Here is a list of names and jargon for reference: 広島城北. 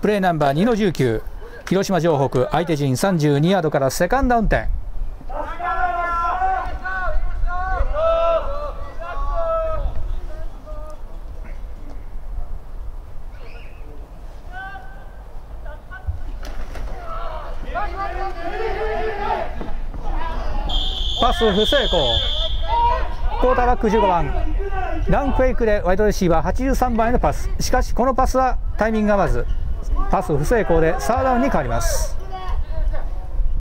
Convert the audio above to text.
プレーナンバー2の19、広島城北相手陣32ヤードからセカンドダウン点。パス不成功。クォーターバック15番ランクフェイクでワイドレシーバー83番へのパス、しかしこのパスはタイミングが合わずパス不成功でサードダウンに変わります。